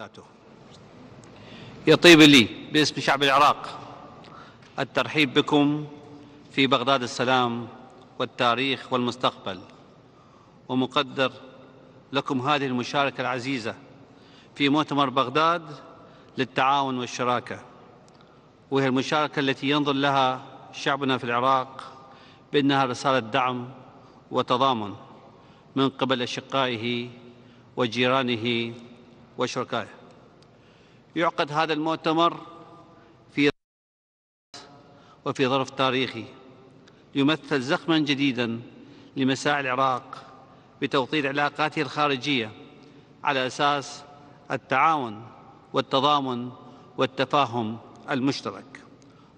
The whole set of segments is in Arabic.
وبركاته. يطيب لي باسم شعب العراق الترحيب بكم في بغداد السلام والتاريخ والمستقبل، ومقدر لكم هذه المشاركة العزيزة في مؤتمر بغداد للتعاون والشراكة، وهي المشاركة التي ينظر لها شعبنا في العراق بأنها رسالة دعم وتضامن من قبل أشقائه وجيرانه وشركائه. يعقد هذا المؤتمر في وفي ظرف تاريخي يمثل زخماً جديداً لمساعي العراق بتوطيد علاقاته الخارجية على أساس التعاون والتضامن والتفاهم المشترك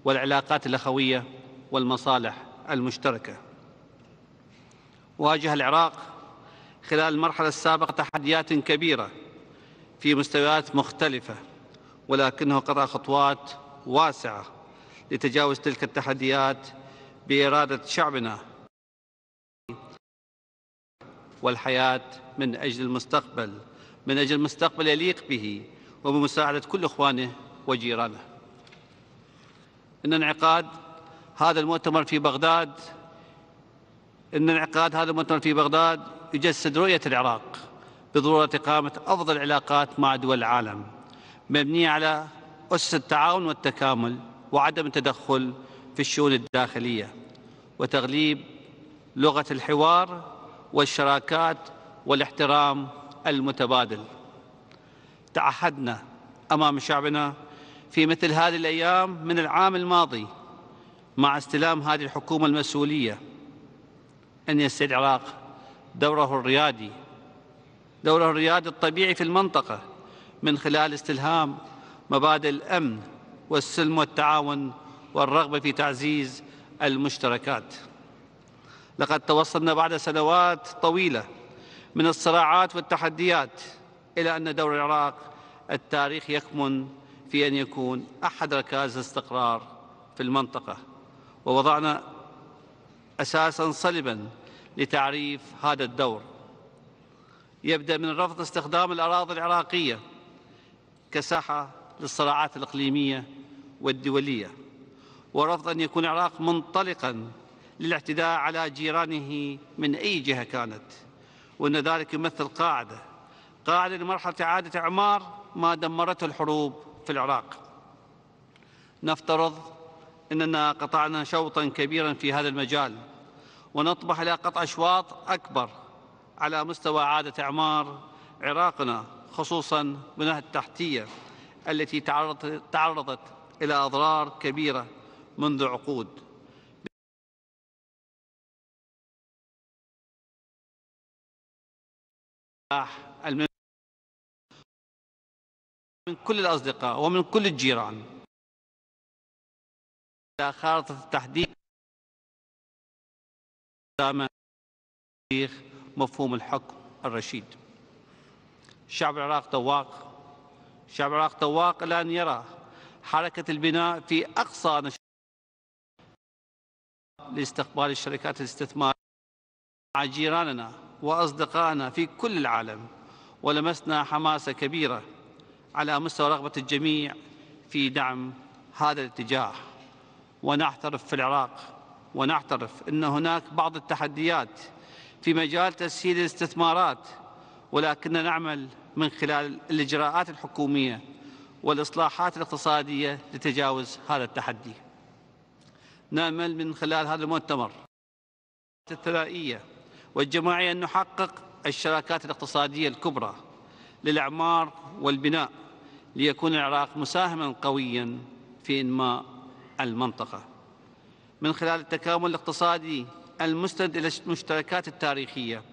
والعلاقات الأخوية والمصالح المشتركة. واجه العراق خلال المرحلة السابقة تحديات كبيرة في مستويات مختلفة، ولكنه قطع خطوات واسعة لتجاوز تلك التحديات بإرادة شعبنا والحياة من أجل المستقبل، من أجل مستقبل يليق به وبمساعدة كل إخوانه وجيرانه. إن انعقاد هذا المؤتمر في بغداد يجسد رؤية العراق بضرورة إقامة أفضل العلاقات مع دول العالم، مبنية على أسس التعاون والتكامل وعدم التدخل في الشؤون الداخلية، وتغليب لغة الحوار والشراكات والاحترام المتبادل. تعهدنا أمام شعبنا في مثل هذه الأيام من العام الماضي مع استلام هذه الحكومة المسؤولية أن يسعد العراق دوره الريادي الطبيعي في المنطقة من خلال استلهام مبادئ الأمن والسلم والتعاون والرغبة في تعزيز المشتركات. لقد توصلنا بعد سنوات طويلة من الصراعات والتحديات إلى أن دور العراق التاريخ يكمن في أن يكون أحد ركائز الاستقرار في المنطقة، ووضعنا أساساً صلباً لتعريف هذا الدور يبدأ من رفض استخدام الأراضي العراقية كساحة للصراعات الإقليمية والدولية، ورفض أن يكون العراق منطلقاً للاعتداء على جيرانه من أي جهة كانت، وأن ذلك يمثل قاعدة لمرحلة إعادة إعمار ما دمرته الحروب في العراق. نفترض أننا قطعنا شوطاً كبيراً في هذا المجال، ونطمح إلى قطع أشواط أكبر على مستوى إعادة إعمار عراقنا، خصوصاً البنى التحتية التي تعرضت إلى أضرار كبيرة منذ عقود. من كل الأصدقاء ومن كل الجيران إلى خارطة التحديد مفهوم الحكم الرشيد. شعب العراق تواق إلى أن يرى حركة البناء في أقصى نشاط لاستقبال الشركات الاستثمار مع جيراننا وأصدقائنا في كل العالم، ولمسنا حماسة كبيرة على مستوى رغبة الجميع في دعم هذا الاتجاه. ونعترف في العراق أن هناك بعض التحديات في مجال تسهيل الاستثمارات، ولكننا نعمل من خلال الإجراءات الحكومية والإصلاحات الاقتصادية لتجاوز هذا التحدي. نأمل من خلال هذا المؤتمر الثنائية والجماعية أن نحقق الشراكات الاقتصادية الكبرى للإعمار والبناء، ليكون العراق مساهماً قوياً في إنماء المنطقة من خلال التكامل الاقتصادي المستند إلى المشتركات التاريخية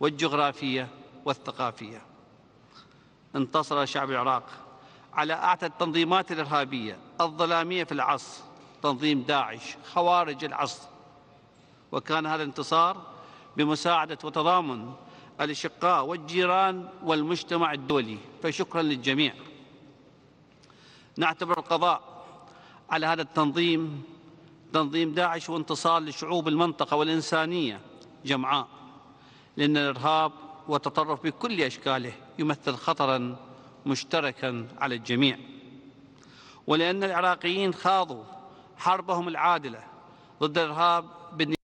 والجغرافية والثقافية. انتصر شعب العراق على أعتى التنظيمات الإرهابية الظلامية في العصر، تنظيم داعش، خوارج العصر، وكان هذا الانتصار بمساعدة وتضامن الأشقاء والجيران والمجتمع الدولي، فشكراً للجميع. نعتبر القضاء على هذا التنظيم، تنظيم داعش، وانتصار لشعوب المنطقة والإنسانية جمعاء، لأن الإرهاب والتطرف بكل أشكاله يمثل خطراً مشتركاً على الجميع، ولأن العراقيين خاضوا حربهم العادلة ضد الإرهاب بالنسبة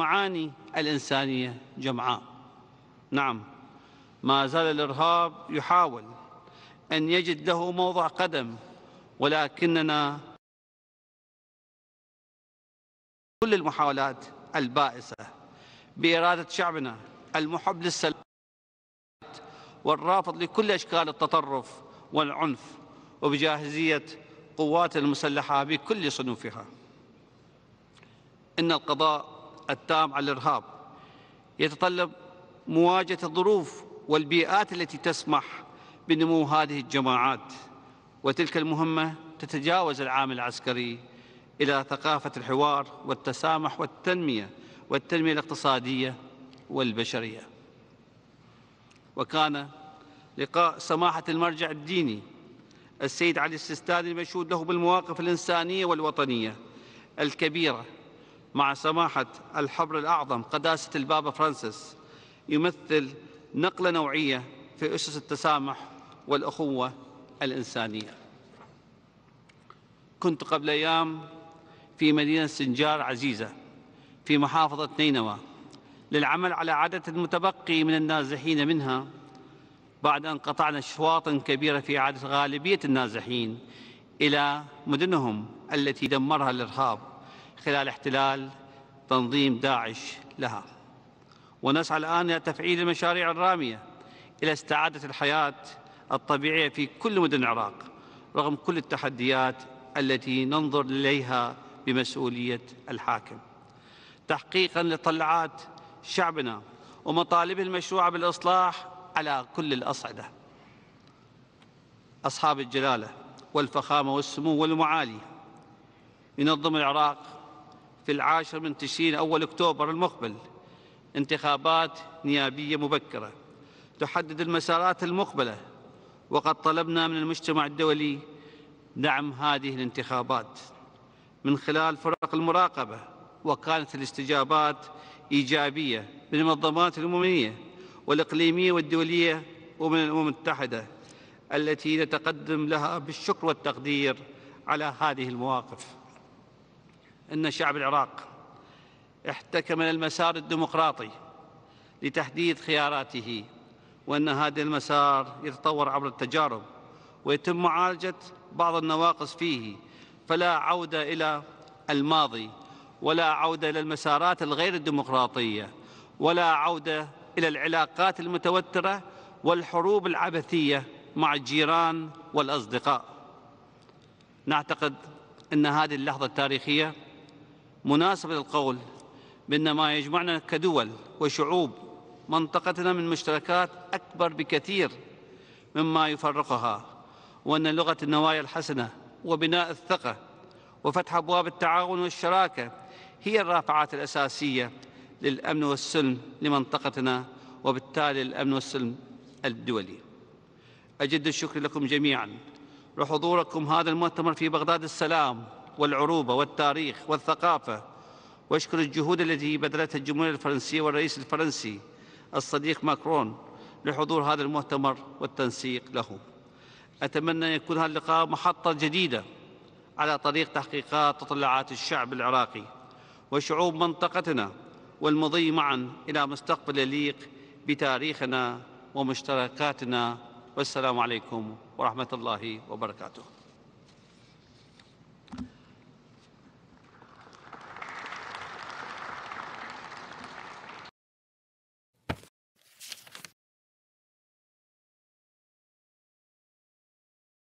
معاني الإنسانية جمعاء. نعم، ما زال الإرهاب يحاول أن يجد له موضع قدم، ولكننا كل المحاولات البائسة بإرادة شعبنا المحب للسلام والرافض لكل أشكال التطرف والعنف، وبجاهزية قوات المسلحة بكل صنوفها. إن القضاء التام على الإرهاب يتطلب مواجهة الظروف والبيئات التي تسمح بنمو هذه الجماعات، وتلك المهمة تتجاوز العامل العسكري إلى ثقافة الحوار والتسامح والتنمية الاقتصادية والبشرية. وكان لقاء سماحة المرجع الديني السيد علي السيستاني المشهود له بالمواقف الإنسانية والوطنية الكبيرة مع سماحة الحبر الأعظم قداسة البابا فرانسيس يمثل نقلة نوعية في أسس التسامح والأخوة الإنسانية. كنت قبل أيام في مدينة سنجار عزيزة في محافظة نينوى للعمل على عدد متبقي من النازحين منها، بعد أن قطعنا أشواطا كبيرة في إعادة غالبية النازحين إلى مدنهم التي دمرها الإرهاب خلال احتلال تنظيم داعش لها. ونسعى الآن إلى تفعيل المشاريع الرامية إلى استعادة الحياة الطبيعية في كل مدن العراق رغم كل التحديات التي ننظر إليها بمسؤولية الحاكم، تحقيقاً لطلعات شعبنا ومطالبه المشروعة بالإصلاح على كل الأصعدة. أصحاب الجلالة والفخامة والسمو والمعالي، ينظم العراق في 10 من تشرين أول أكتوبر المقبل انتخابات نيابية مبكرة تحدد المسارات المقبلة، وقد طلبنا من المجتمع الدولي دعم هذه الانتخابات من خلال فرق المراقبة، وكانت الاستجابات إيجابية من المنظمات الأممية والإقليمية والدولية ومن الأمم المتحدة التي نتقدم لها بالشكر والتقدير على هذه المواقف. إن شعب العراق احتكم المسار الديمقراطي لتحديد خياراته، وأن هذا المسار يتطور عبر التجارب ويتم معالجة بعض النواقص فيه، فلا عودة إلى الماضي، ولا عودة إلى المسارات الغير الديمقراطية، ولا عودة إلى العلاقات المتوترة والحروب العبثية مع الجيران والأصدقاء. نعتقد أن هذه اللحظة التاريخية مناسبة للقول بأن ما يجمعنا كدول وشعوب منطقتنا من مشتركات أكبر بكثير مما يفرقها، وأن لغة النوايا الحسنة وبناء الثقة وفتح أبواب التعاون والشراكة هي الرافعات الأساسية للأمن والسلم لمنطقتنا، وبالتالي الأمن والسلم الدولي. أجد الشكر لكم جميعاً لحضوركم هذا المؤتمر في بغداد السلام والعروبة والتاريخ والثقافة، واشكر الجهود التي بذلتها الجمهورية الفرنسية والرئيس الفرنسي الصديق ماكرون لحضور هذا المؤتمر والتنسيق له. أتمنى أن يكون هذا اللقاء محطة جديدة على طريق تحقيقات تطلعات الشعب العراقي وشعوب منطقتنا، والمضي معاً إلى مستقبل يليق بتاريخنا ومشتركاتنا. والسلام عليكم ورحمة الله وبركاته.